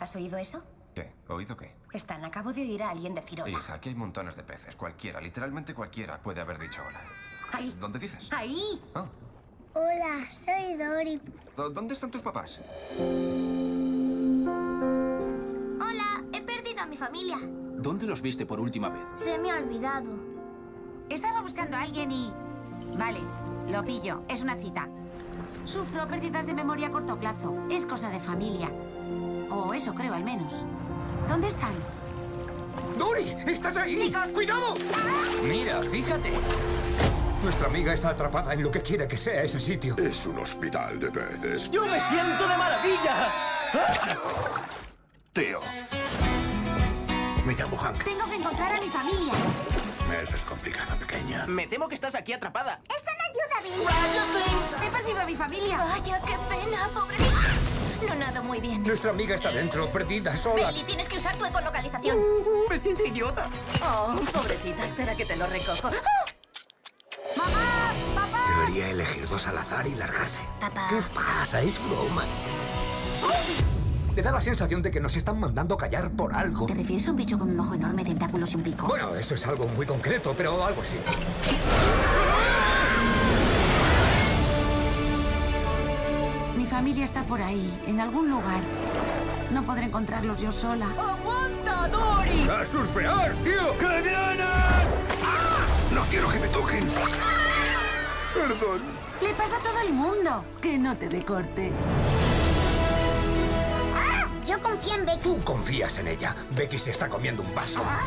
¿Has oído eso? ¿Qué? ¿Oído qué? Stan, acabo de oír a alguien decir hola. Hija, aquí hay montones de peces. Cualquiera, literalmente cualquiera puede haber dicho hola. Ahí. ¿Dónde dices? Ahí. Oh. Hola, soy Dory. ¿Dónde están tus papás? Hola, he perdido a mi familia. ¿Dónde los viste por última vez? Se me ha olvidado. Estaba buscando a alguien y... Vale, lo pillo. Es una cita. Sufro pérdidas de memoria a corto plazo. Es cosa de familia. O eso creo, al menos. ¿Dónde están? ¡Dory! ¡Estás ahí! ¡Chicos! ¡Cuidado! ¡Ah! Mira, fíjate. Nuestra amiga está atrapada en lo que quiera que sea ese sitio. Es un hospital de peces. ¡Yo me siento de maravilla! ¡Ah! Tío. Me llamo Hank. Tengo que encontrar a mi familia. Eso es complicado, pequeña. Me temo que estás aquí atrapada. ¡Eso no ayuda, Bill! ¡He perdido a mi familia! ¡Vaya, qué pena, pobre Bill! No nado muy bien. Nuestra amiga está dentro, perdida, sola. Bailey, tienes que usar tu ecolocalización. Me siento idiota. Oh, pobrecita, espera que te lo recojo. ¡Oh! ¡Mamá! ¡Papá! Debería elegir dos al azar y largarse. Papá. ¿Qué pasa? Es broma. ¡Oh! Te da la sensación de que nos están mandando callar por algo. ¿Te refieres a un bicho con un ojo enorme, tentáculos y un pico? Bueno, eso es algo muy concreto, pero algo así. Mi familia está por ahí, en algún lugar. No podré encontrarlos yo sola. ¡Aguanta, Dory! ¡A surfear, tío! ¡Que vienen! ¡Ah! ¡No quiero que me toquen! ¡Ah! Perdón. Le pasa a todo el mundo. Que no te decorte. ¡Ah! Yo confío en Becky. Tú confías en ella. Becky se está comiendo un vaso. ¡Ah!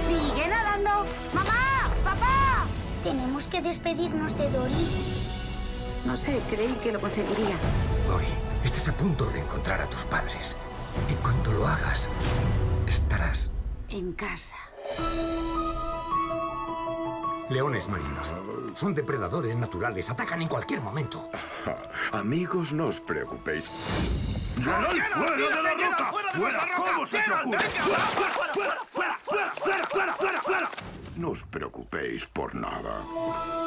¡Sigue nadando! ¡Mamá! ¡Papá! Tenemos que despedirnos de Dory. No sé, creí que lo conseguiría. Dory, estás a punto de encontrar a tus padres. Y cuando lo hagas, estarás... en casa. Leones marinos. Son depredadores naturales. Atacan en cualquier momento. Amigos, no os preocupéis. ¡Llorad fuera de la roca! ¡Fuera! ¿Cómo se te ocurre? ¡Fuera, fuera, fuera, fuera, fuera, fuera, fuera, fuera! No os preocupéis por nada.